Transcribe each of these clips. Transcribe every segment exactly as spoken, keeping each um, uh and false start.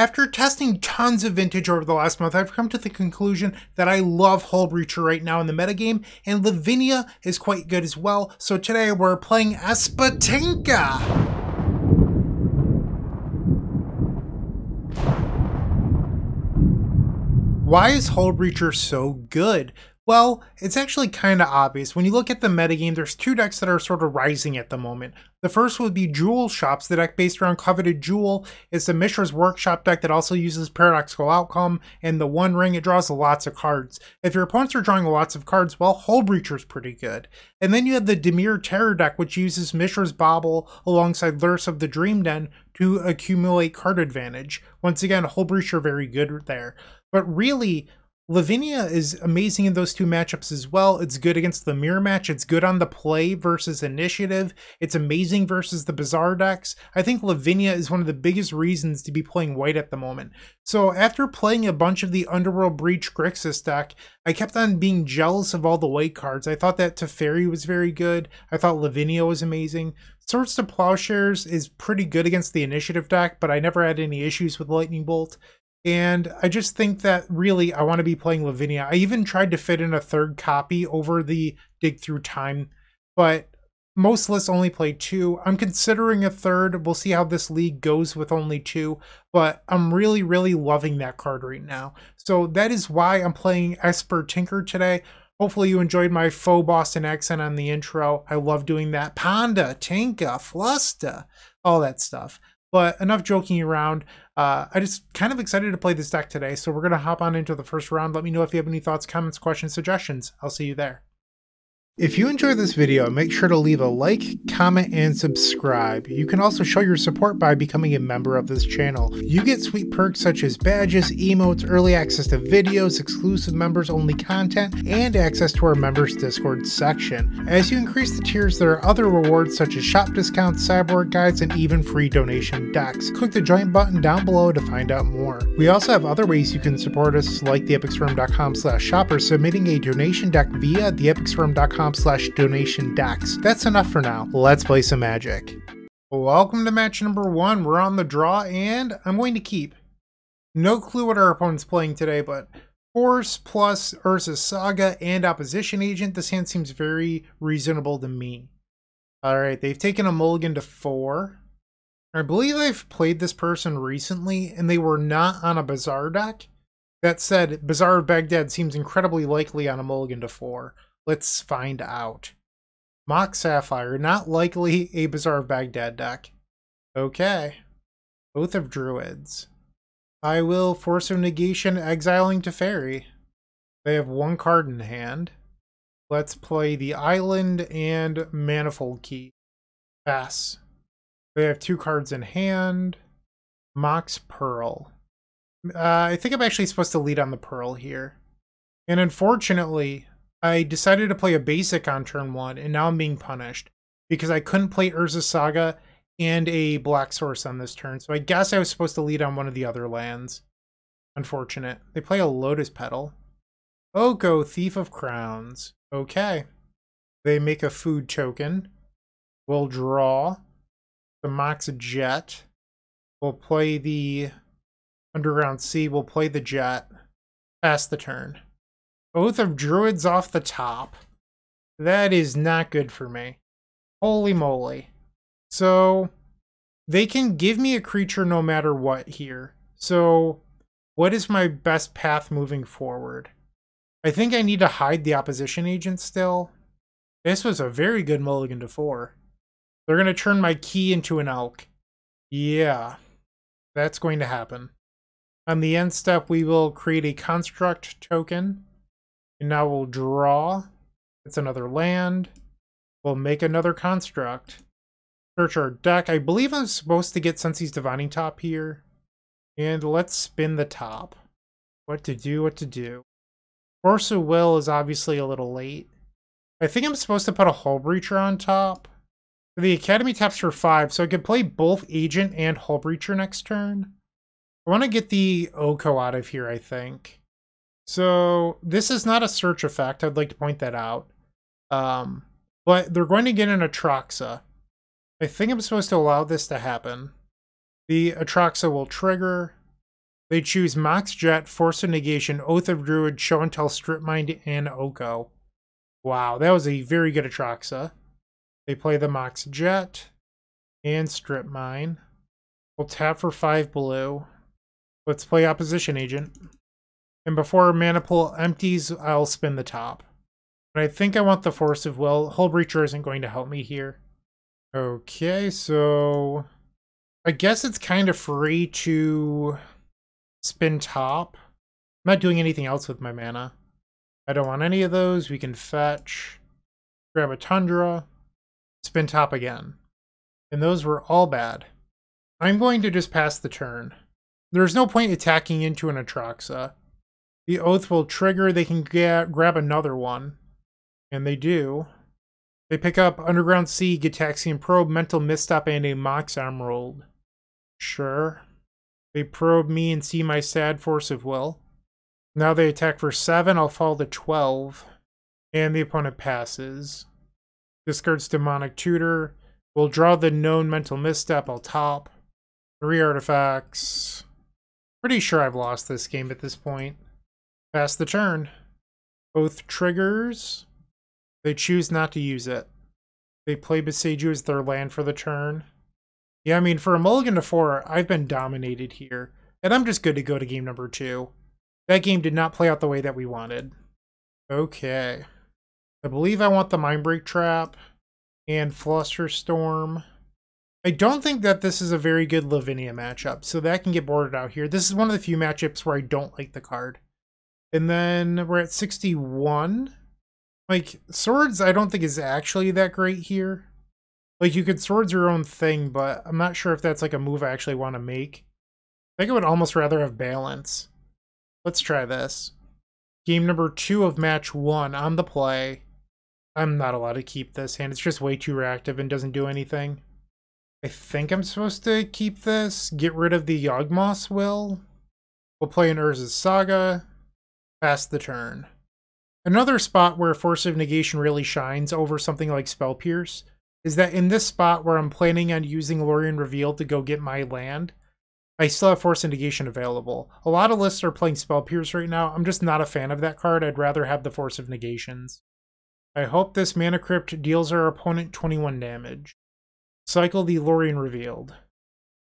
After testing tons of Vintage over the last month, I've come to the conclusion that I love Hullbreacher right now in the metagame, and Lavinia is quite good as well, so today we're playing Aspatinka! Why is Hullbreacher so good? Well, it's actually kind of obvious. When you look at the metagame, there's two decks that are sort of rising at the moment. The first would be Jewel Shops, the deck based around Coveted Jewel. It's the Mishra's Workshop deck that also uses Paradoxical Outcome and the One Ring. It draws lots of cards. If your opponents are drawing lots of cards, well, Hullbreacher's pretty good. And then you have the Dimir Terror deck, which uses Mishra's Bauble alongside Lurse of the Dream Den to accumulate card advantage. Once again, Hullbreacher very good there. But really, Lavinia is amazing in those two matchups as well. It's good against the mirror match. It's good on the play versus initiative. It's amazing versus the Bazaar decks. I think Lavinia is one of the biggest reasons to be playing white at the moment. So after playing a bunch of the Underworld Breach Grixis deck, I kept on being jealous of all the white cards. I thought that Teferi was very good. I thought Lavinia was amazing. Swords to Plowshares is pretty good against the initiative deck, but I never had any issues with Lightning Bolt. And I just think that really I want to be playing Lavinia. I even tried to fit in a third copy over the Dig Through Time, but most lists only play two. I'm considering a third. We'll see how this league goes with only two, but I'm really, really loving that card right now. So that is why I'm playing Aspatinka today. Hopefully you enjoyed my faux Boston accent on the intro. I love doing that. Panda, Tinka, Flusta, all that stuff. But enough joking around. Uh, I just kind of excited to play this deck today, so we're going to hop on into the first round. Let me know if you have any thoughts, comments, questions, suggestions. I'll see you there. If you enjoyed this video, make sure to leave a like, comment, and subscribe. You can also show your support by becoming a member of this channel. You get sweet perks such as badges, emotes, early access to videos, exclusive members-only content, and access to our members' Discord section. As you increase the tiers, there are other rewards such as shop discounts, sideboard guides, and even free donation decks. Click the join button down below to find out more. We also have other ways you can support us, like the epic storm dot com slash shop or submitting a donation deck via the epic storm dot com. slash donation decks. That's enough for now. Let's play some Magic. Welcome to match number one. We're on the draw, and I'm going to keep. No clue what our opponent's playing today, but Force plus Urza's Saga and Opposition Agent. This hand seems very reasonable to me. Alright, they've taken a mulligan to four. I believe I've played this person recently, and they were not on a Bazaar deck. That said, Bazaar of Baghdad seems incredibly likely on a mulligan to four. Let's find out. Mox Sapphire, not likely a Bazaar of Baghdad deck. Okay. Oath of Druids. I will Force of Negation, exiling Teferi. They have one card in hand. Let's play the Island and Manifold Key. Pass. They have two cards in hand. Mox Pearl. Uh, I think I'm actually supposed to lead on the Pearl here. And unfortunately, I decided to play a basic on turn one, and now I'm being punished because I couldn't play Urza's Saga and a black source on this turn, so I guess I was supposed to lead on one of the other lands. Unfortunate. They play a Lotus Petal. Oko, Thief of Crowns. Okay. They make a food token. We'll draw the Mox Jet. We'll play the Underground Sea. We'll play the Jet. Pass the turn. Oath of Druids off the top. That is not good for me. Holy moly. So, they can give me a creature no matter what here. So, what is my best path moving forward? I think I need to hide the Opposition Agent still. This was a very good mulligan to four. They're going to turn my key into an elk. Yeah. That's going to happen. On the end step, we will create a Construct token. And now we'll draw. It's another land. We'll make another Construct. Search our deck. I believe I'm supposed to get Sensei's Divining Top here. And let's spin the top. What to do, what to do. Force of Will is obviously a little late. I think I'm supposed to put a Hullbreacher on top. The Academy taps for five, so I could play both Agent and Hullbreacher next turn. I want to get the Oko out of here, I think. So this is not a search effect. I'd like to point that out. Um, but they're going to get an Atraxa. I think I'm supposed to allow this to happen. The Atraxa will trigger. They choose Mox Jet, Force of Negation, Oath of Druid, Show and Tell, Strip Mind, and Oko. Wow, that was a very good Atraxa. They play the Mox Jet and Strip Mine. We'll tap for five blue. Let's play Opposition Agent. And before Mana Pool empties, I'll spin the top. But I think I want the Force of Will. Hullbreacher isn't going to help me here. Okay, so I guess it's kind of free to spin top. I'm not doing anything else with my mana. I don't want any of those. We can fetch, grab a Tundra, spin top again. And those were all bad. I'm going to just pass the turn. There's no point attacking into an Atraxa. The Oath will trigger. They can get, grab another one. And they do. They pick up Underground Sea, Gitaxian Probe, Mental Misstep, and a Mox Emerald. Sure. They probe me and see my sad Force of Will. Now they attack for seven. I'll fall to twelve. And the opponent passes. Discards Demonic Tutor. We'll draw the known Mental Misstep. I'll top. Three artifacts. Pretty sure I've lost this game at this point. Pass the turn. Both triggers. They choose not to use it. They play Besaidu as their land for the turn. Yeah, I mean, for a mulligan to four, I've been dominated here. And I'm just good to go to game number two. That game did not play out the way that we wanted. Okay. I believe I want the Mindbreak Trap and Flusterstorm. I don't think that this is a very good Lavinia matchup, so that can get boarded out here. This is one of the few matchups where I don't like the card. And then we're at sixty-one. Like, Swords I don't think is actually that great here. Like, you could Swords your own thing, but I'm not sure if that's, like, a move I actually want to make. I think I would almost rather have balance. Let's try this. Game number two of match one on the play. I'm not allowed to keep this hand. It's just way too reactive and doesn't do anything. I think I'm supposed to keep this. Get rid of the Yawgmoth's Will. We'll play an Urza's Saga. Pass the turn. Another spot where Force of Negation really shines over something like Spell Pierce is that in this spot where I'm planning on using Lórien Revealed to go get my land, I still have Force of Negation available. A lot of lists are playing Spell Pierce right now. I'm just not a fan of that card. I'd rather have the Force of Negations. I hope this Mana Crypt deals our opponent twenty-one damage. Cycle the Lórien Revealed.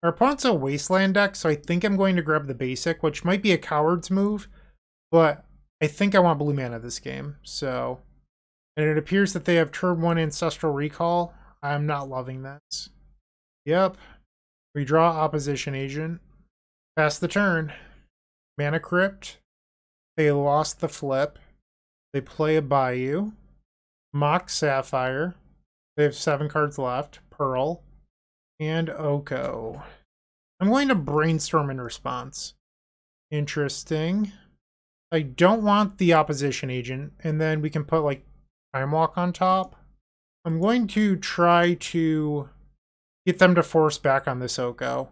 Our opponent's a Wasteland deck, so I think I'm going to grab the basic, which might be a coward's move, but I think I want blue mana this game, so... And it appears that they have turn one Ancestral Recall. I'm not loving that. Yep. We draw Opposition Agent. Pass the turn. Mana Crypt. They lost the flip. They play a Bayou. Mox Sapphire. They have seven cards left. Pearl. And Oko. I'm going to Brainstorm in response. Interesting. I don't want the Opposition Agent, and then we can put, like, Time Walk on top. I'm going to try to get them to force back on this Oko,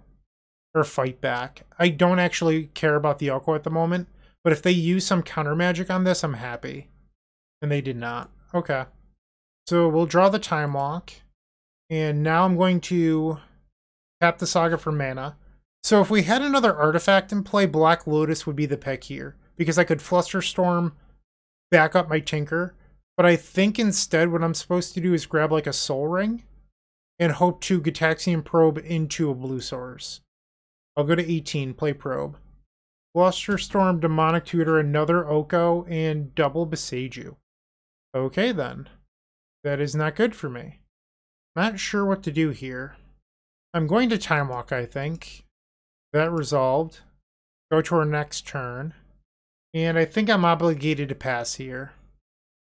or fight back. I don't actually care about the Oko at the moment, but if they use some counter magic on this, I'm happy. And they did not. Okay. So we'll draw the Time Walk, and now I'm going to tap the Saga for mana. So if we had another artifact in play, Black Lotus would be the pick here, because I could Flusterstorm, back up my Tinker. But I think instead what I'm supposed to do is grab like a Soul Ring and hope to Gitaxian Probe into a blue source. I'll go to eighteen, play Probe. Flusterstorm, Demonic Tutor, another Oko, and double Besaidu. Okay then. That is not good for me. Not sure what to do here. I'm going to Time Walk, I think. That resolved. Go to our next turn. And I think I'm obligated to pass here.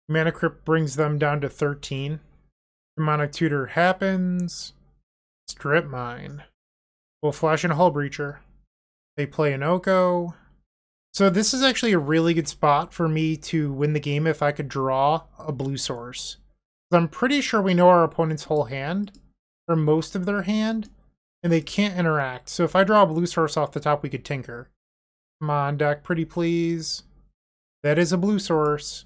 Mana Crypt brings them down to thirteen. Demonic Tutor happens. Strip Mine. We'll flash in Hullbreacher. They play an Oko. So this is actually a really good spot for me to win the game if I could draw a blue source. I'm pretty sure we know our opponent's whole hand, or most of their hand, and they can't interact. So if I draw a blue source off the top, we could Tinker. Come on, deck, pretty please. That is a blue source.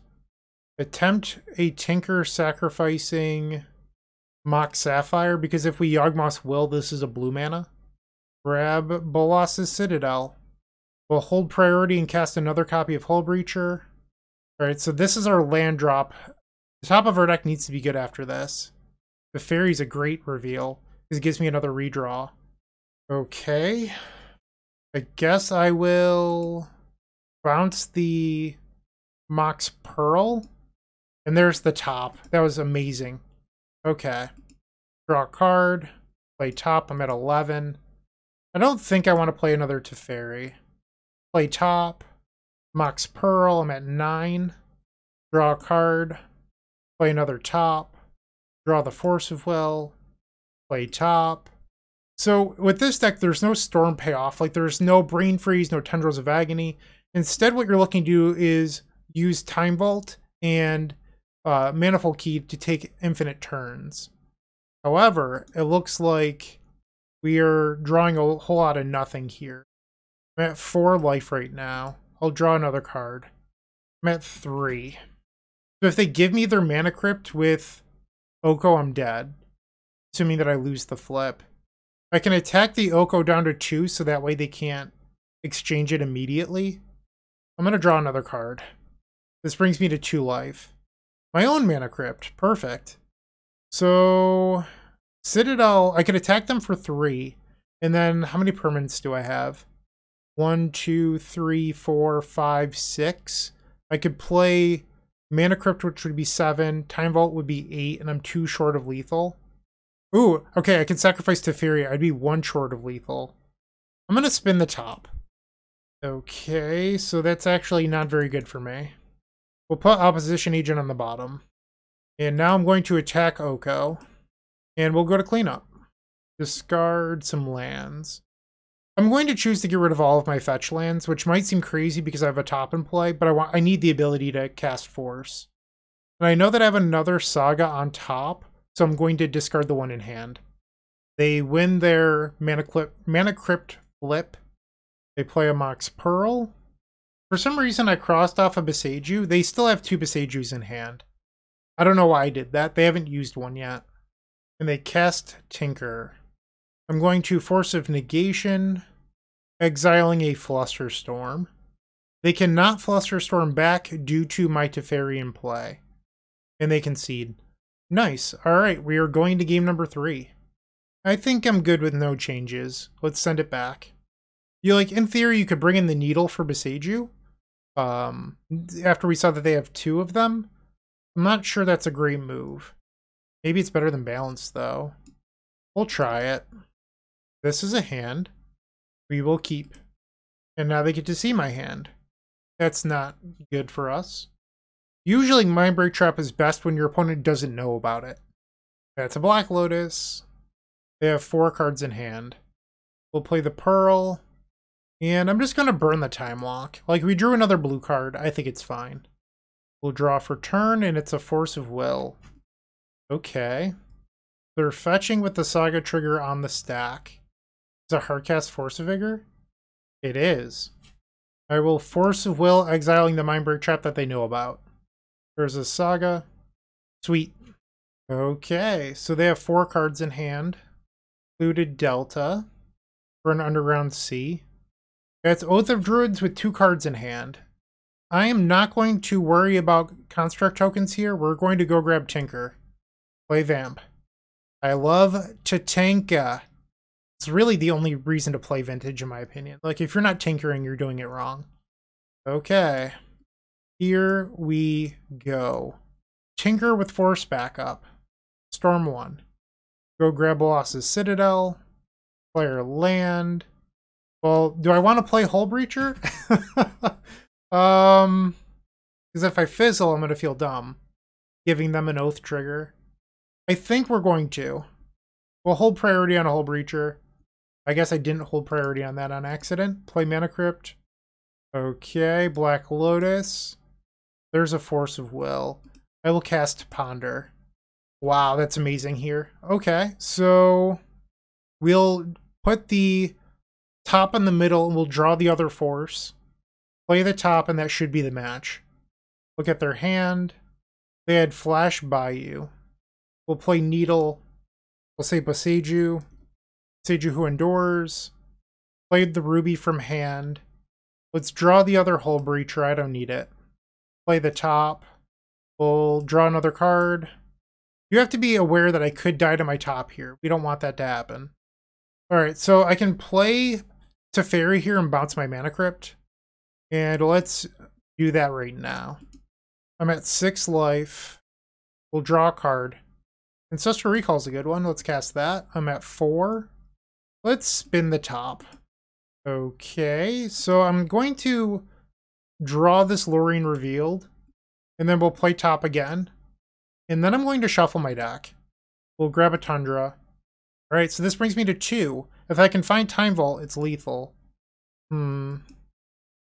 Attempt a Tinker, sacrificing Mox Sapphire, because if we Yawgmoth's Will, this is a blue mana. Grab Bolas's Citadel. We'll hold priority and cast another copy of Hullbreacher. Alright, so this is our land drop. The top of our deck needs to be good after this. The Teferi's a great reveal, because it gives me another redraw. Okay. I guess I will bounce the Mox Pearl. And there's the top. That was amazing. Okay. Draw a card. Play top. I'm at eleven. I don't think I want to play another Teferi. Play top. Mox Pearl. I'm at nine. Draw a card. Play another top. Draw the Force of Will. Play top. So with this deck, there's no storm payoff. Like, there's no Brain Freeze, no Tendrils of Agony. Instead, what you're looking to do is use Time Vault and uh, Manifold Key to take infinite turns. However, it looks like we are drawing a whole lot of nothing here. I'm at four life right now. I'll draw another card. I'm at three. So if they give me their Mana Crypt with Oko, I'm dead. Assuming that I lose the flip. I can attack the Oko down to two, so that way they can't exchange it immediately. I'm going to draw another card. This brings me to two life. My own Mana Crypt. Perfect. So, Citadel, I can attack them for three. And then, how many permanents do I have? One, two, three, four, five, six. I could play Mana Crypt, which would be seven. Time Vault would be eight, and I'm two short of lethal. Ooh, okay, I can sacrifice Teferi. I'd be one short of lethal. I'm going to spin the top. Okay, so that's actually not very good for me. We'll put Opposition Agent on the bottom. And now I'm going to attack Oko. And we'll go to cleanup. Discard some lands. I'm going to choose to get rid of all of my fetch lands, which might seem crazy because I have a top in play, but I want I need the ability to cast Force. And I know that I have another Saga on top. So I'm going to discard the one in hand. They win their Mana Crypt, Mana Crypt flip. They play a Mox Pearl. For some reason, I crossed off a Baseju. They still have two Basejus in hand. I don't know why I did that. They haven't used one yet. And they cast Tinker. I'm going to Force of Negation, exiling a Flusterstorm. They cannot Flusterstorm back due to my Teferi in play. And they concede. Nice. Alright, we are going to game number three. I think I'm good with no changes. Let's send it back. You like, in theory, you could bring in the Needle for Baseju. Um, after we saw that they have two of them. I'm not sure that's a great move. Maybe it's better than Balance, though. We'll try it. This is a hand. We will keep. And now they get to see my hand. That's not good for us. Usually Mind Break Trap is best when your opponent doesn't know about it. That's a Black Lotus. They have four cards in hand. We'll play the Pearl. And I'm just going to burn the Time Walk. Like, we drew another blue card. I think it's fine. We'll draw for turn, and it's a Force of Will. Okay. They're fetching with the Saga trigger on the stack. Is a Hardcast Force of Vigor? It is. I will Force of Will, exiling the Mind Break Trap that they know about. There's a Saga. Sweet. Okay, so they have four cards in hand. Looted Delta for an Underground Sea. That's Oath of Druids with two cards in hand. I am not going to worry about construct tokens here. We're going to go grab Tinker. Play Vamp. I love Tatanka. It's really the only reason to play Vintage, in my opinion. Like, if you're not tinkering, you're doing it wrong. Okay. Here we go. Tinker with Force backup. Storm one. Go grab Bolas's Citadel. Player land. Well, do I want to play Hullbreacher? um, because if I fizzle, I'm going to feel dumb. Giving them an Oath trigger. I think we're going to. We'll hold priority on a Hullbreacher. I guess I didn't hold priority on that on accident. Play Mana Crypt. Okay, Black Lotus. There's a Force of Will. I will cast Ponder. Wow, that's amazing here. Okay, so we'll put the top in the middle and we'll draw the other force. Play the top and that should be the match. Look at their hand. They had Flash Bayou. We'll play Needle. We'll say Baseju. Baseju who endures. Played the Ruby from hand. Let's draw the other Hullbreacher. I don't need it. Play the top. We'll draw another card. You have to be aware that I could die to my top here. We don't want that to happen. Alright, so I can play Teferi here and bounce my Mana Crypt. And let's do that right now. I'm at six life. We'll draw a card. Ancestral Recall is a good one. Let's cast that. I'm at four. Let's spin the top. Okay, so I'm going to draw this Lórien Revealed. And then we'll play top again. And then I'm going to shuffle my deck. We'll grab a Tundra. Alright, so this brings me to two. If I can find Time Vault, it's lethal. Hmm.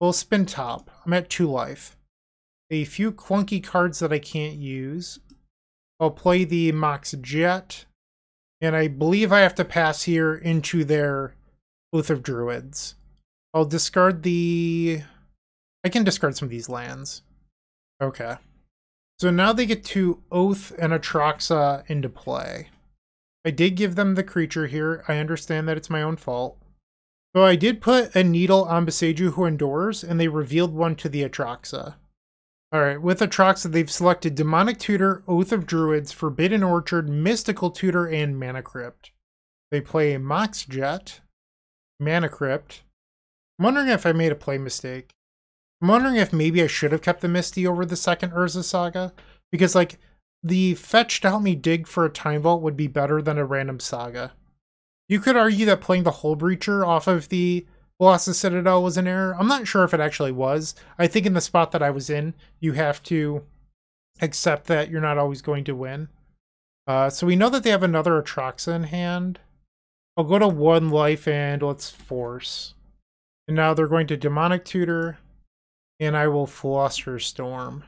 We'll spin top. I'm at two life. A few clunky cards that I can't use. I'll play the Mox Jet. And I believe I have to pass here into their Oath of Druids. I'll discard the... I can discard some of these lands. Okay. So now they get to Oath and Atraxa into play. I did give them the creature here. I understand that it's my own fault. So I did put a Needle on Baseju who endures, and they revealed one to the Atraxa. Alright, with Atraxa, they've selected Demonic Tutor, Oath of Druids, Forbidden Orchard, Mystical Tutor, and Mana Crypt. They play a Mox Jet, Mana Crypt. I'm wondering if I made a play mistake. I'm wondering if maybe I should have kept the Misty over the second Urza's Saga, because, like, the fetch to help me dig for a Time Vault would be better than a random Saga. You could argue that playing the Hullbreacher off of the Bolas's Citadel was an error. I'm not sure if it actually was. I think in the spot that I was in, you have to accept that you're not always going to win. Uh, so we know that they have another Atraxa in hand. I'll go to one life and let's force. And now they're going to Demonic Tutor. And I will Flusterstorm.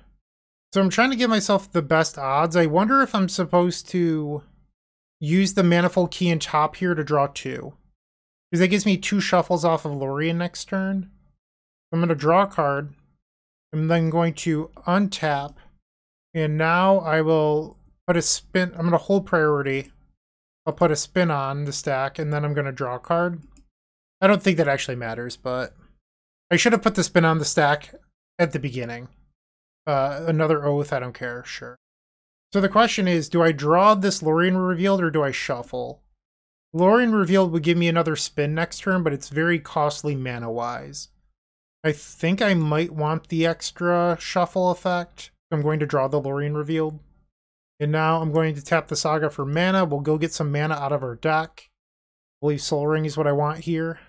So I'm trying to give myself the best odds. I wonder if I'm supposed to use the Manifold Key and top here to draw two. Because that gives me two shuffles off of Lórien next turn. I'm going to draw a card. I'm then going to untap. And now I will put a spin. I'm going to hold priority. I'll put a spin on the stack. And then I'm going to draw a card. I don't think that actually matters, but... I should have put the spin on the stack at the beginning. Uh, another Oath, I don't care, sure. So the question is, do I draw this Lórien Revealed or do I shuffle? Lórien Revealed would give me another spin next turn, but it's very costly mana-wise. I think I might want the extra shuffle effect. I'm going to draw the Lórien Revealed. And now I'm going to tap the Saga for mana. We'll go get some mana out of our deck. I believe Soul Ring is what I want here.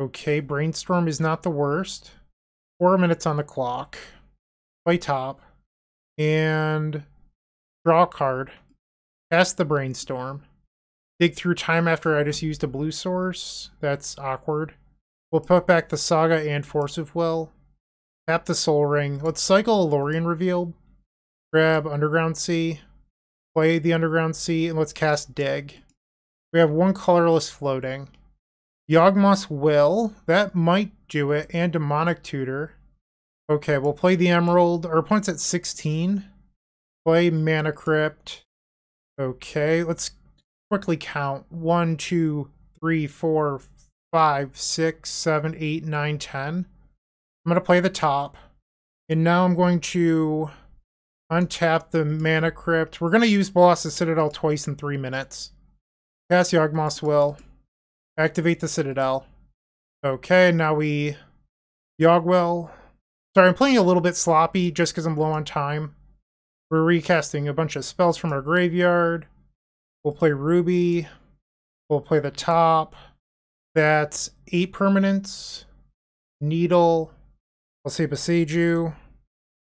Okay, Brainstorm is not the worst. Four minutes on the clock. Play top. And draw a card. Cast the Brainstorm. Dig through time after I just used a blue source. That's awkward. We'll put back the Saga and Force of Will. Tap the Soul Ring. Let's cycle a Lórien Revealed. Grab Underground Sea. Play the Underground Sea, and let's cast Dig. We have one colorless floating. Yawgmoth's Will, that might do it, and Demonic Tutor. Okay, we'll play the Emerald. Our opponent's at sixteen. Play Mana Crypt. Okay, let's quickly count. one, two, three, four, five, six, seven, eight, nine, ten. I'm going to play the top. And now I'm going to untap the Mana Crypt. We're going to use Bolas's Citadel twice in three minutes. Cast Yawgmoth's Will. Activate the Citadel. Okay, now we... Yawgmoth's. Sorry, I'm playing a little bit sloppy just because I'm low on time. We're recasting a bunch of spells from our graveyard. We'll play Ruby. We'll play the top. That's eight permanents. Needle. I'll say Baseju.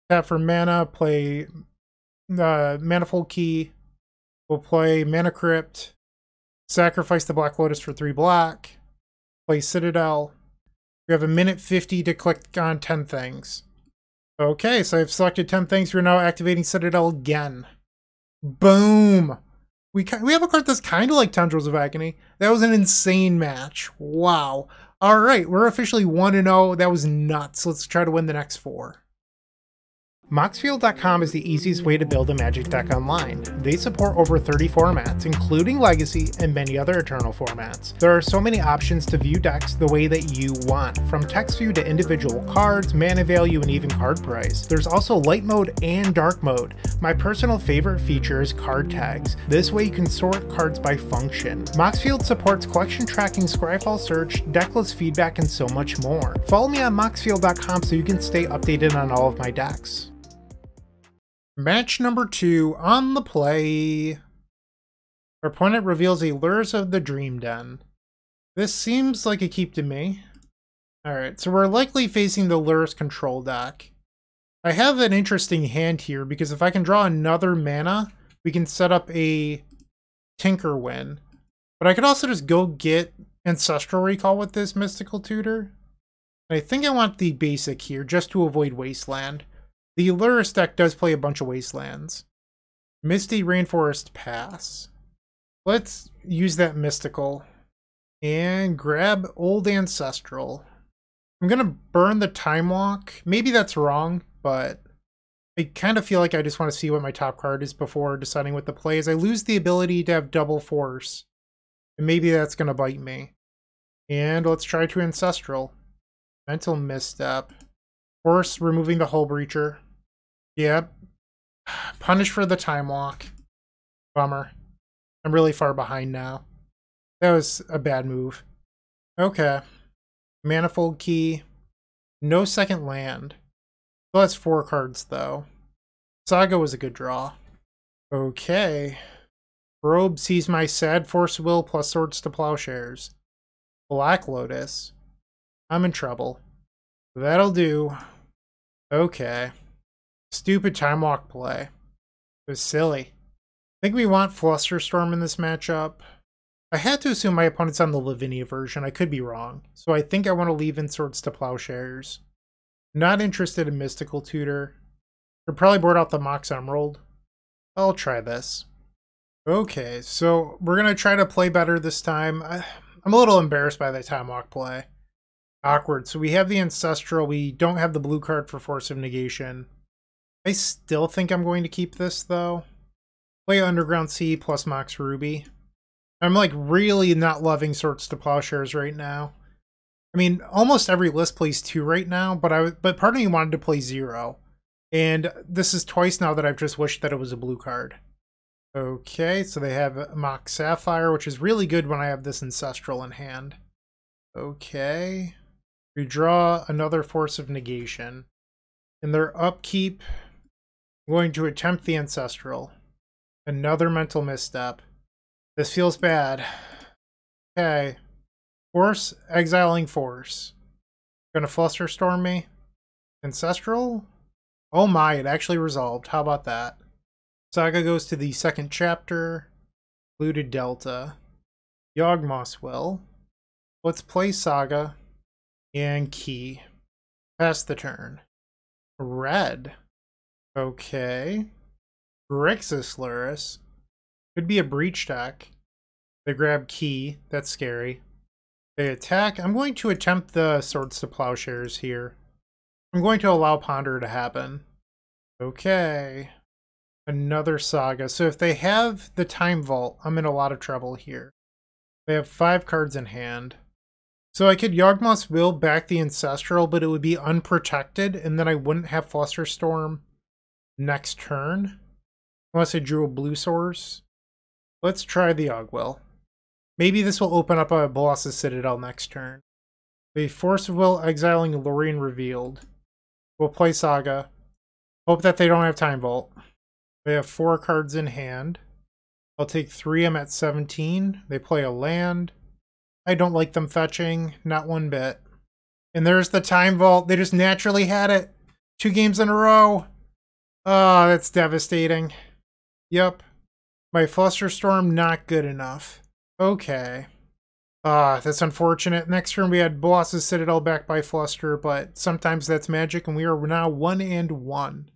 Tap for mana. Play uh, Manifold Key. We'll play Mana Crypt. Sacrifice the Black Lotus for three black. Play Citadel. We have a minute fifty to click on ten things. Okay, so I've selected ten things. We're now activating Citadel again. Boom! We we have a card that's kind of like Tendrils of Agony. That was an insane match. Wow. All right, we're officially one and oh. That was nuts. Let's try to win the next four. Moxfield dot com is the easiest way to build a Magic deck online. They support over thirty formats, including Legacy and many other Eternal formats. There are so many options to view decks the way that you want, from text view to individual cards, mana value, and even card price. There's also light mode and dark mode. My personal favorite feature is card tags. This way you can sort cards by function. Moxfield supports collection tracking, Scryfall search, decklist feedback, and so much more. Follow me on Moxfield dot com so you can stay updated on all of my decks. Match number two, on the play. Our opponent reveals a Lures of the Dream Den. This seems like a keep to me. Alright, so we're likely facing the Lures control deck. I have an interesting hand here because if I can draw another mana, we can set up a Tinkerwin. But I could also just go get Ancestral Recall with this Mystical Tutor. And I think I want the basic here just to avoid Wasteland. The Lurus deck does play a bunch of Wastelands. Misty Rainforest, pass. Let's use that Mystical and grab Old Ancestral. I'm going to burn the Time Walk. Maybe that's wrong, but I kind of feel like I just want to see what my top card is before deciding what the play is. I lose the ability to have double force, and maybe that's going to bite me. And let's try to Ancestral. Mental Misstep. Force, removing the Hullbreacher. Yep. Punish for the Time Walk. Bummer. I'm really far behind now. That was a bad move. Okay. Manifold Key. No second land. So that's four cards, though. Saga was a good draw. Okay. Robe sees my sad Force of Will plus Swords to Plowshares. Black Lotus. I'm in trouble. That'll do. Okay. Stupid Time Walk play. It was silly. I think we want Flusterstorm in this matchup. I had to assume my opponent's on the Lavinia version. I could be wrong. So I think I want to leave in Swords to Plowshares. Not interested in Mystical Tutor. Could probably board out the Mox Emerald. I'll try this. Okay, so we're going to try to play better this time. I, I'm a little embarrassed by the Time Walk play. Awkward. So we have the Ancestral. We don't have the blue card for Force of Negation. I still think I'm going to keep this, though. Play Underground Sea plus Mox Ruby. I'm, like, really not loving Swords to Plowshares right now. I mean, almost every list plays two right now, but, I, but part of me wanted to play zero. And this is twice now that I've just wished that it was a blue card. Okay, so they have Mox Sapphire, which is really good when I have this Ancestral in hand. Okay. We draw another Force of Negation. In their upkeep, I'm going to attempt the Ancestral. Another Mental Misstep. This feels bad. Okay. Force, exiling Force. Gonna Flusterstorm me. Ancestral? Oh my, it actually resolved. How about that? Saga goes to the second chapter. Blue to Delta. Yawgmoth's Will. Let's play Saga. And Key. Pass the turn. Red. Okay. Grixis Lurus. Could be a breach deck. They grab Key. That's scary. They attack. I'm going to attempt the Swords to Plowshares here. I'm going to allow Ponder to happen. Okay. Another Saga. So if they have the Time Vault, I'm in a lot of trouble here. They have five cards in hand. So I could Yawgmoth's Will back the Ancestral, but it would be unprotected, and then I wouldn't have Flusterstorm next turn. Unless I drew a blue source. Let's try the Yawgwill. Maybe this will open up a Bolas's Citadel next turn. The Force of Will, exiling Lórien Revealed. We'll play Saga. Hope that they don't have Time Vault. They have four cards in hand. I'll take three. I'm at seventeen. They play a land. I don't like them fetching. Not one bit. And there's the Time Vault. They just naturally had it. Two games in a row. Oh, that's devastating. Yep. My Flusterstorm, not good enough. Okay. Ah, that's unfortunate. Next turn we had Bolas's Citadel back by Fluster, but sometimes that's magic, and we are now one and one.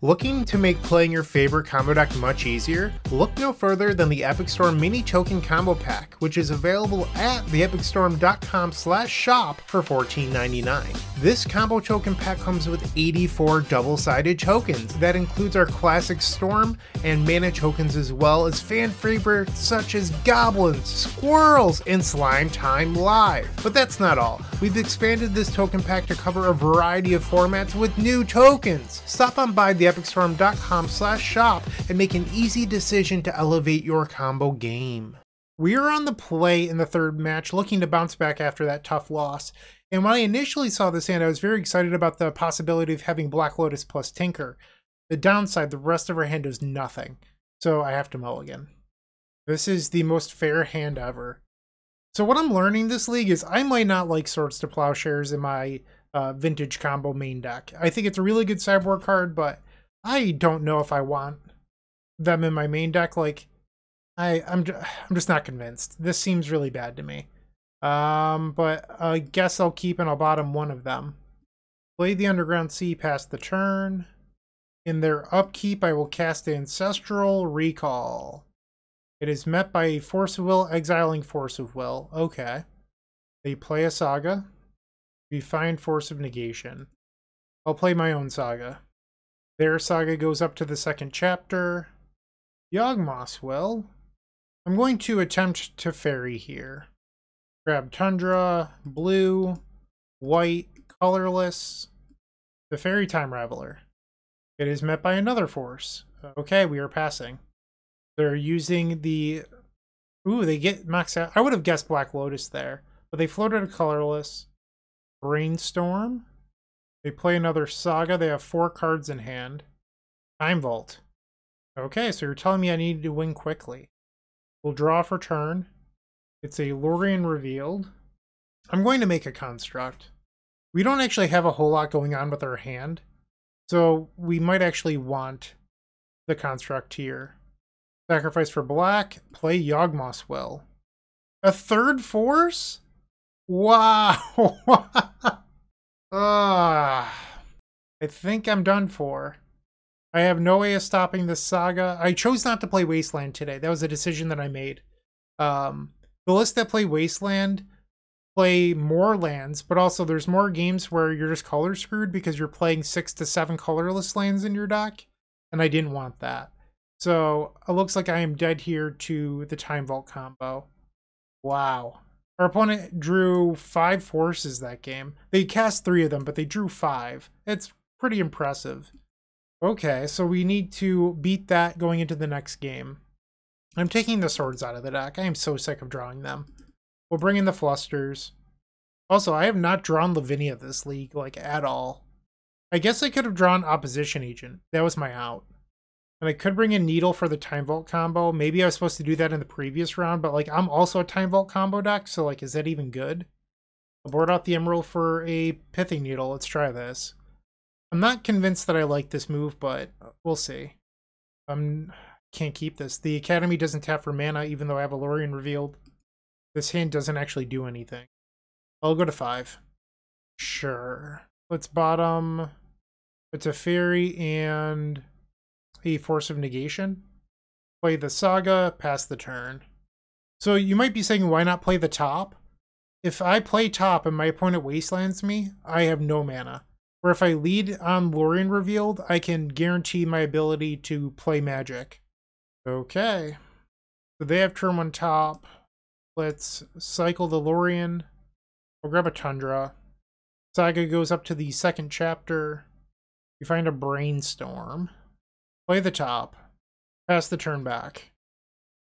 Looking to make playing your favorite combo deck much easier? Look no further than the Epic Storm Mini Token Combo Pack, which is available at the epic storm dot com slash shop for fourteen ninety-nine. This combo token pack comes with eighty-four double-sided tokens. That includes our classic Storm and Mana tokens, as well as fan favorites such as Goblins, Squirrels, and Slime Time Live. But that's not all. We've expanded this token pack to cover a variety of formats with new tokens. Stop on by the epic storm dot com slash shop and make an easy decision to elevate your combo game. We are on the play in the third match, looking to bounce back after that tough loss. And when I initially saw this hand, I was very excited about the possibility of having Black Lotus plus Tinker. The downside, the rest of her hand is nothing, so I have to mulligan. This is the most fair hand ever. So what I'm learning this league is I might not like Swords to Plowshares in my uh, vintage combo main deck. I think it's a really good sideboard card, but I don't know if I want them in my main deck. Like, I, I'm, I'm just not convinced. This seems really bad to me. Um, but I guess I'll keep and I'll bottom one of them. Play the Underground Sea past the turn. In their upkeep, I will cast Ancestral Recall. It is met by a Force of Will, exiling Force of Will. Okay. They play a Saga. We find Force of Negation. I'll play my own Saga. Their Saga goes up to the second chapter. Yawgmoth's Will. I'm going to attempt Teferi here. Grab Tundra, blue, white, colorless. Teferi Time Raveler. It is met by another Force. Okay, we are passing. They're using the... Ooh, they get Mox... I would have guessed Black Lotus there. But they floated a colorless. Brainstorm. They play another Saga. They have four cards in hand. Time Vault. Okay, so you're telling me I need to win quickly. We'll draw for turn. It's a Lórien Revealed. I'm going to make a construct. We don't actually have a whole lot going on with our hand. So we might actually want the construct here. Sacrifice for black, play Yawgmoth's Will. A third Force? Wow! uh, I think I'm done for. I have no way of stopping this Saga. I chose not to play Wasteland today. That was a decision that I made. Um, the lists that play Wasteland play more lands, but also there's more games where you're just color screwed because you're playing six to seven colorless lands in your deck, and I didn't want that. So it looks like I am dead here to the Time Vault combo. Wow. Our opponent drew five Forces that game. They cast three of them, but they drew five. It's pretty impressive. Okay, so we need to beat that going into the next game. I'm taking the swords out of the deck. I am so sick of drawing them. We'll bring in the Flusters. Also, I have not drawn Lavinia this league, like, at all. I guess I could have drawn Opposition Agent. That was my out. And I could bring in Needle for the Time Vault combo. Maybe I was supposed to do that in the previous round, but, like, I'm also a Time Vault combo deck, so, like, is that even good? I'll board out the Emerald for a Pithing Needle. Let's try this. I'm not convinced that I like this move, but we'll see. I um, can't keep this. The Academy doesn't tap for mana, even though I have a Lórien Revealed. This hand doesn't actually do anything. I'll go to five. Sure. Let's bottom a Teferi and... a Force of Negation. Play the Saga, pass the turn. So you might be saying, why not play the top? If I play top and my opponent wastelands me, I have no mana. Or if I lead on Lórien Revealed, I can guarantee my ability to play Magic. Okay. So they have turn one top. Let's cycle the Lórien. I'll grab a Tundra. Saga goes up to the second chapter. You find a Brainstorm. Play the top. Pass the turn back.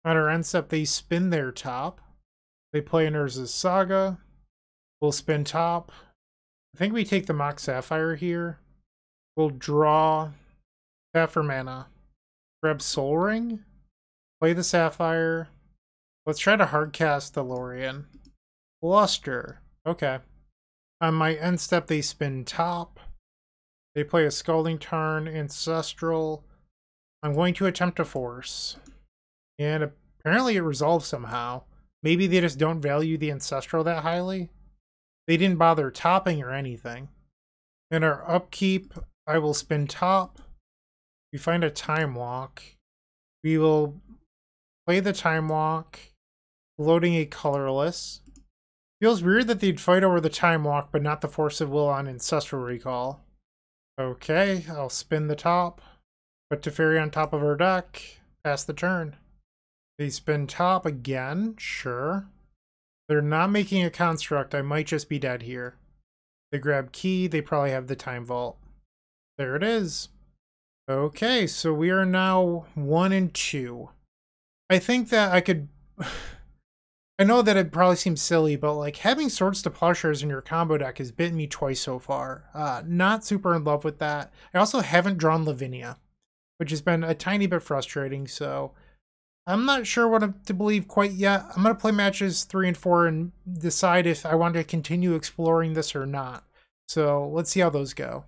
On our end step, they spin their top. They play an Urza's Saga. We'll spin top. I think we take the Mox Sapphire here. We'll draw. Tap for mana. Grab Soul Ring. Play the Sapphire. Let's try to hard cast the Lórien. Luster. Okay. On my end step, they spin top. They play a Scalding Tarn, Ancestral. I'm going to attempt a Force. And apparently it resolves somehow. Maybe they just don't value the Ancestral that highly. They didn't bother topping or anything. In our upkeep, I will spin top. We find a Time Walk. We will play the Time Walk, loading a colorless. Feels weird that they'd fight over the Time Walk, but not the Force of Will on Ancestral Recall. Okay, I'll spin the top. Put Teferi on top of her deck. Pass the turn. They spin top again, sure. They're not making a construct, I might just be dead here. They grab key, they probably have the Time Vault. There it is. Okay, so we are now one and two. I think that I could... I know that it probably seems silly, but like having Swords to Plowshares in your combo deck has bitten me twice so far. Uh, not super in love with that. I also haven't drawn Lavinia, which has been a tiny bit frustrating, so I'm not sure what to believe quite yet. I'm going to play matches three and four and decide if I want to continue exploring this or not. So let's see how those go.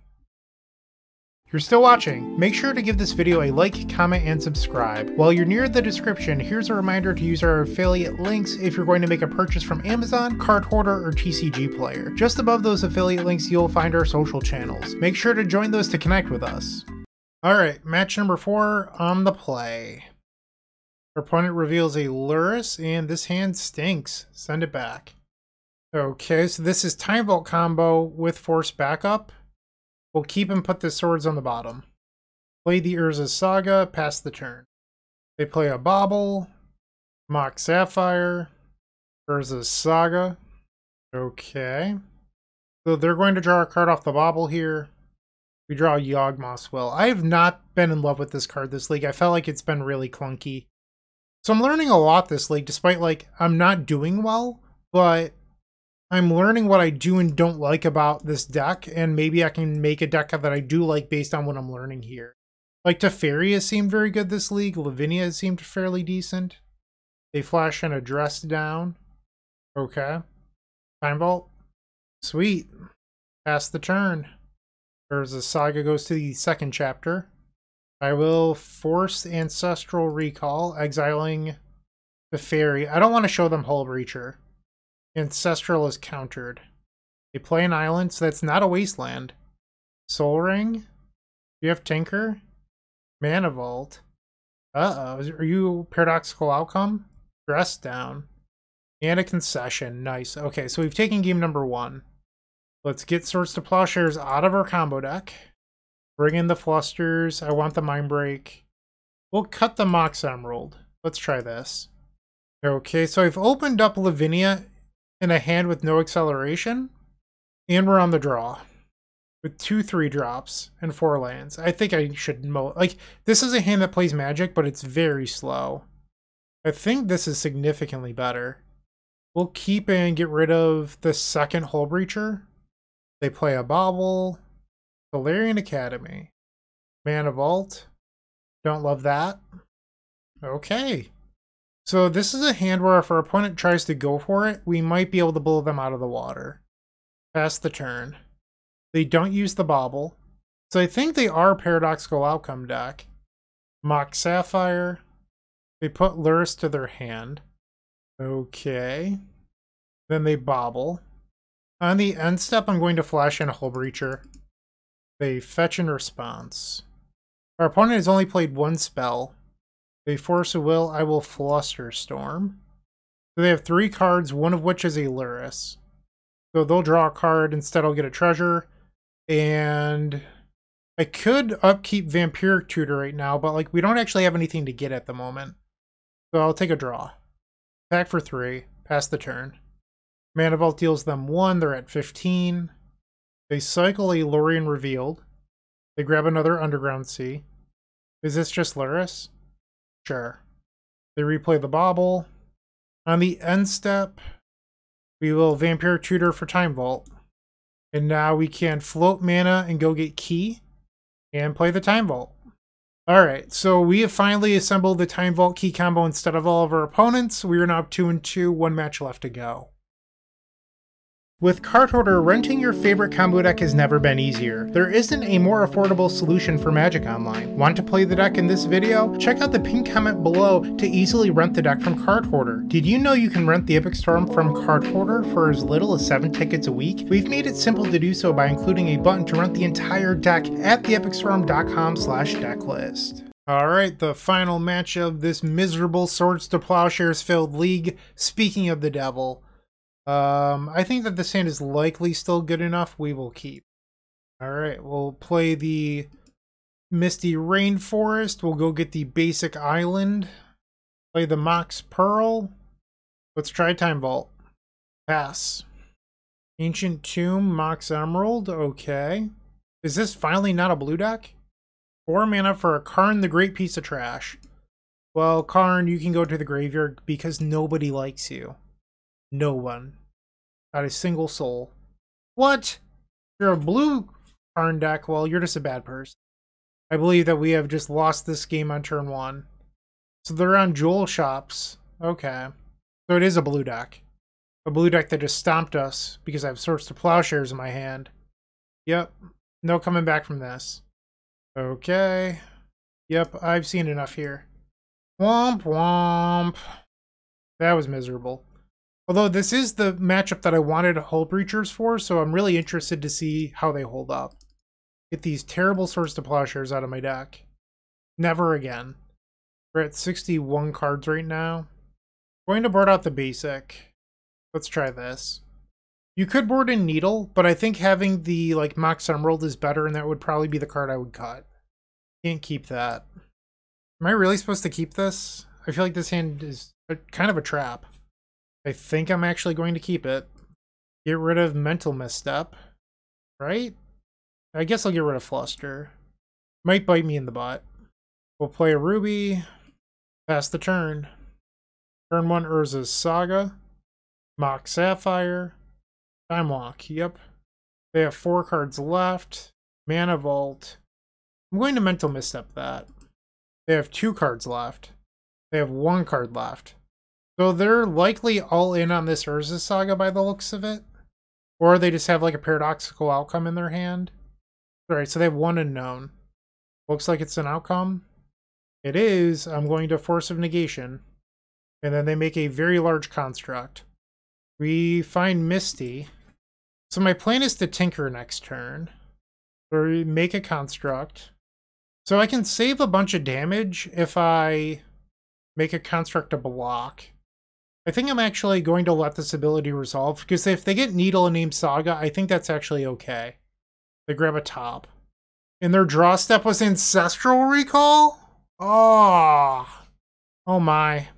You're still watching. Make sure to give this video a like, comment, and subscribe. While you're near the description, here's a reminder to use our affiliate links if you're going to make a purchase from Amazon, Card Hoarder, or T C G Player. Just above those affiliate links, you'll find our social channels. Make sure to join those to connect with us. Alright, match number four on the play. Our opponent reveals a Lurrus, and this hand stinks. Send it back. Okay, so this is Time Vault combo with Force Backup. We'll keep and put the swords on the bottom. Play the Urza's Saga, pass the turn. They play a Bobble, Mox Sapphire, Urza's Saga. Okay. So they're going to draw a card off the Bobble here. We draw Yawgmoth's Will. I have not been in love with this card this league. I felt like it's been really clunky. So I'm learning a lot this league, despite like I'm not doing well, but I'm learning what I do and don't like about this deck, and maybe I can make a deck that I do like based on what I'm learning here. Like, Teferi has seemed very good this league. Lavinia has seemed fairly decent. They flash an address down. Okay. Time Vault. Sweet. Pass the turn. Urza's Saga goes to the second chapter. I will force Ancestral Recall, exiling Teferi. I don't want to show them Hullbreacher. Ancestral is countered. They play an island, so that's not a wasteland. Soul Ring? You have Tinker? Mana Vault? Uh-oh. Are you Paradoxical Outcome? Dress down. And a concession. Nice. Okay, so we've taken game number one. Let's get Swords to Plowshares out of our combo deck. Bring in the Flusters. I want the Mind Break. We'll cut the Mox Emerald. Let's try this. Okay, so I've opened up Lavinia in a hand with no acceleration, and we're on the draw with two three drops and four lands. I think I should mo like this is a hand that plays Magic, but it's very slow. I think this is significantly better. We'll keep and get rid of the second Hullbreacher. They play a Bobble, Lórien Academy, Mana Vault. Don't love that. Okay. So this is a hand where if our opponent tries to go for it, we might be able to blow them out of the water. Pass the turn. They don't use the Bobble. So I think they are Paradoxical Outcome deck. Mox Sapphire. They put Lurrus to their hand. Okay. Then they Bobble. On the end step, I'm going to flash in a Hullbreacher. They fetch in response. Our opponent has only played one spell. They force a will, I will Flusterstorm. So they have three cards, one of which is a Lurrus. So they'll draw a card, instead I'll get a treasure. And I could upkeep Vampiric Tutor right now, but like we don't actually have anything to get at the moment. So I'll take a draw. Attack for three, pass the turn. Mana Vault deals them one, they're at fifteen. They cycle a Lórien Revealed. They grab another Underground Sea. Is this just Lurrus? Sure. They replay the Bobble. On the end step, we will Vampiric Tutor for Time Vault. And now we can float mana and go get key and play the Time Vault. Alright, so we have finally assembled the Time Vault key combo instead of all of our opponents. We are now up two and two, one match left to go. With Card Hoarder, renting your favorite combo deck has never been easier. There isn't a more affordable solution for Magic Online. Want to play the deck in this video? Check out the pinned comment below to easily rent the deck from Card Hoarder. Did you know you can rent the Epic Storm from Card Hoarder for as little as seven tickets a week? We've made it simple to do so by including a button to rent the entire deck at the epic storm dot com slash decklist. Alright, the final match of this miserable Swords to Plowshares filled league. Speaking of the devil. Um, I think that this hand is likely still good enough. We will keep. Alright, we'll play the Misty Rainforest. We'll go get the basic island. Play the Mox Pearl. Let's try Time Vault. Pass. Ancient Tomb, Mox Emerald. Okay. Is this finally not a blue deck? Four mana for a Karn the Great piece of trash. Well, Karn, you can go to the graveyard because nobody likes you. No one. Not a single soul. What? You're a blue Karn deck? Well, you're just a bad person. I believe that we have just lost this game on turn one. So they're on Jewel Shops. Okay. So it is a blue deck. A blue deck that just stomped us because I have Swords to Plowshares in my hand. Yep. No coming back from this. Okay. Yep, I've seen enough here. Womp womp. That was miserable. Although this is the matchup that I wanted Hullbreachers for, so I'm really interested to see how they hold up. Get these terrible Swords to Plowshares out of my deck. Never again. We're at sixty-one cards right now. Going to board out the basic. Let's try this. You could board in Needle, but I think having the like Mox Emerald is better, and that would probably be the card I would cut. Can't keep that. Am I really supposed to keep this? I feel like this hand is a, kind of a trap. I think I'm actually going to keep it. Get rid of Mental Misstep, right? I guess I'll get rid of Fluster. Might bite me in the butt. We'll play a Ruby. Pass the turn. Turn one, Urza's Saga. Mox Sapphire. Time Walk, yep. They have four cards left. Mana Vault. I'm going to Mental Misstep that. They have two cards left. They have one card left. So they're likely all in on this Urza's Saga by the looks of it. Or they just have like a paradoxical outcome in their hand. Alright, so they have one unknown. Looks like it's an outcome. It is. I'm going to Force of Negation. And then they make a very large construct. We find Misty. So my plan is to Tinker next turn. Or make a construct. So I can save a bunch of damage if I make a construct a block. I think I'm actually going to let this ability resolve. Because if they get Needle and name Saga, I think that's actually okay. They grab a top. And their draw step was Ancestral Recall? Oh. Oh my.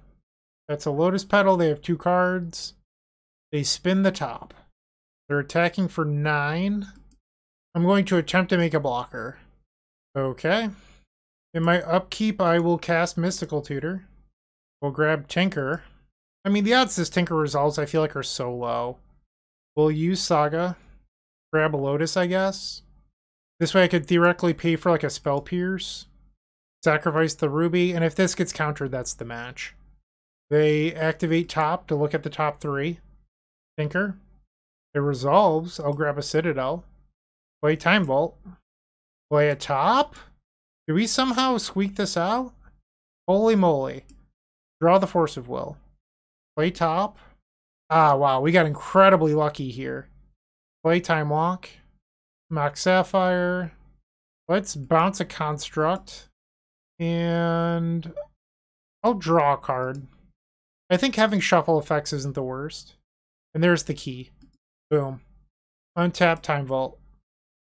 That's a Lotus Petal. They have two cards. They spin the top. They're attacking for nine. I'm going to attempt to make a blocker. Okay. In my upkeep, I will cast Mystical Tutor. We'll grab Tinker. I mean, the odds this Tinker resolves, I feel like, are so low. We'll use Saga. Grab a Lotus, I guess. This way I could theoretically pay for, like, a Spell Pierce. Sacrifice the Ruby. And if this gets countered, that's the match. They activate top to look at the top three. Tinker. It resolves. I'll grab a Citadel. Play Time Vault. Play a top? Do we somehow squeak this out? Holy moly. Draw the Force of Will. Play top. Ah, wow. We got incredibly lucky here. Play Time Walk. Mox Sapphire. Let's bounce a construct. And I'll draw a card. I think having shuffle effects isn't the worst. And there's the key. Boom. Untap Time Vault.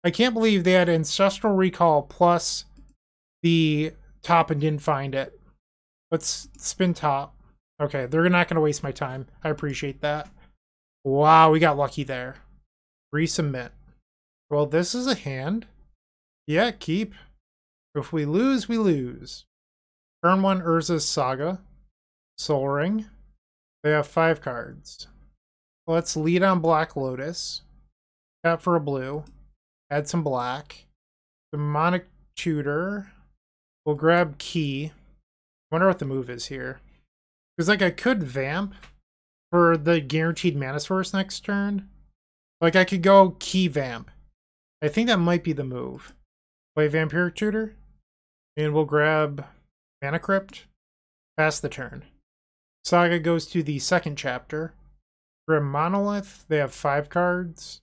I can't believe they had Ancestral Recall plus the top and didn't find it. Let's spin top. Okay, they're not going to waste my time. I appreciate that. Wow, we got lucky there. Resubmit. Well, this is a hand. Yeah, keep. If we lose, we lose. Turn one, Urza's Saga. Sol Ring. They have five cards. Let's lead on Black Lotus. Tap for a blue. Add some black. Demonic Tutor. We'll grab Key. Wonder what the move is here. Because, like, I could Vamp for the guaranteed mana source next turn. Like, I could go Key Vamp. I think that might be the move. Play Vampiric Tutor. And we'll grab Mana Crypt. Pass the turn. Saga goes to the second chapter. Grim Monolith, they have five cards.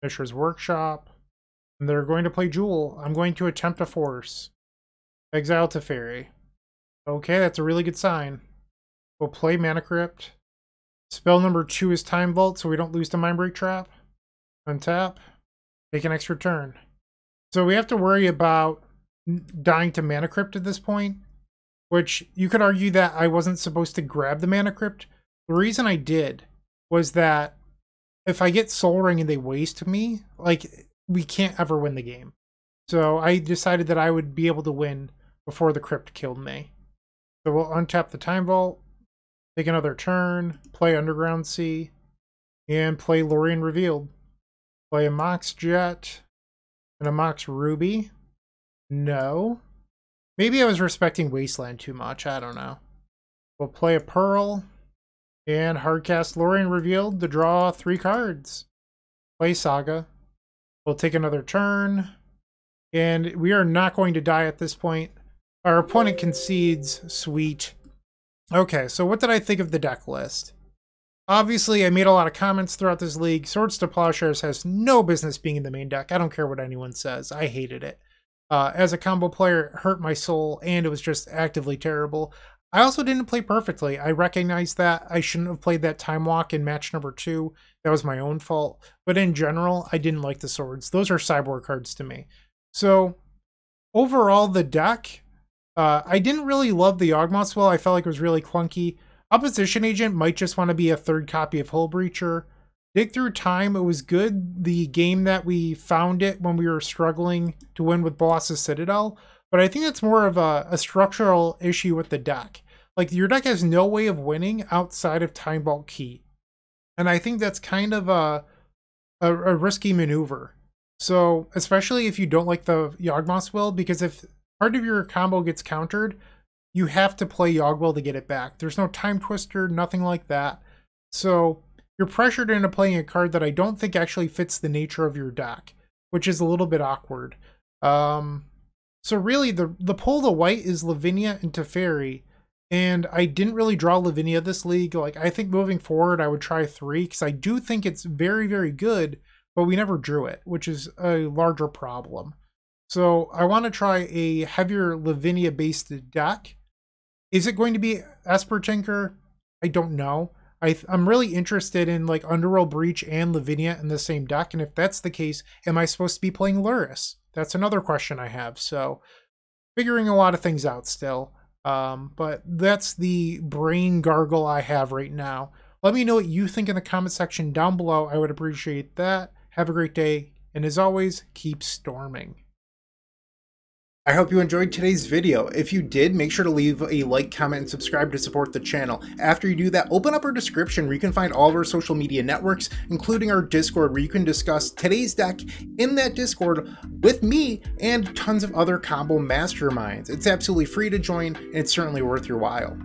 Fisher's Workshop. And they're going to play Jewel. I'm going to attempt a Force. Exile Teferi. Okay, that's a really good sign. We'll play Mana Crypt. Spell number two is Time Vault, so we don't lose to Mindbreak Trap. Untap. Take an extra turn. So we have to worry about dying to Mana Crypt at this point, which you could argue that I wasn't supposed to grab the Mana Crypt. The reason I did was that if I get Soul Ring and they waste me, like, we can't ever win the game. So I decided that I would be able to win before the Crypt killed me. So we'll untap the Time Vault, take another turn, play Underground Sea, and play Lórien Revealed. Play a Mox Jet and a Mox Ruby. No. Maybe I was respecting Wasteland too much. I don't know. We'll play a Pearl and hardcast Lórien Revealed to draw three cards. Play Saga. We'll take another turn. And we are not going to die at this point. Our opponent concedes. Sweet. Okay, so what did I think of the deck list? Obviously, I made a lot of comments throughout this league. Swords to Plowshares has no business being in the main deck. I don't care what anyone says. I hated it. Uh, as a combo player, it hurt my soul, and it was just actively terrible. I also didn't play perfectly. I recognize that I shouldn't have played that Time Walk in match number two. That was my own fault. But in general, I didn't like the swords. Those are cyborg cards to me. So, overall, the deck, uh, I didn't really love the Yawgmoth's Will. I felt like it was really clunky. Opposition Agent might just want to be a third copy of Hullbreacher. Dig Through Time, it was good. The game that we found it when we were struggling to win with Bolas's Citadel. But I think it's more of a, a structural issue with the deck. Like, your deck has no way of winning outside of Time Vault Key. And I think that's kind of a, a, a risky maneuver. So, especially if you don't like the Yawgmoth's Will, because if part of your combo gets countered, you have to play Yawgmoth's Will to get it back. There's no Time Twister, nothing like that. So, you're pressured into playing a card that I don't think actually fits the nature of your deck, which is a little bit awkward. Um, so really, the, the pull to white is Lavinia and Teferi, and I didn't really draw Lavinia this league. Like, I think moving forward, I would try three, because I do think it's very, very good, but we never drew it, which is a larger problem. So I want to try a heavier Lavinia-based deck. Is it going to be Esper Tinker? I don't know. I th I'm really interested in like Underworld Breach and Lavinia in the same deck, and if that's the case, am I supposed to be playing Luris? That's another question I have, so figuring a lot of things out still. Um, but that's the brain gargle I have right now. Let me know what you think in the comment section down below. I would appreciate that. Have a great day, and as always, keep storming. I hope you enjoyed today's video. If you did, make sure to leave a like, comment, and subscribe to support the channel. After you do that, open up our description where you can find all of our social media networks, including our Discord, where you can discuss today's deck in that Discord with me and tons of other combo masterminds. It's absolutely free to join, and it's certainly worth your while.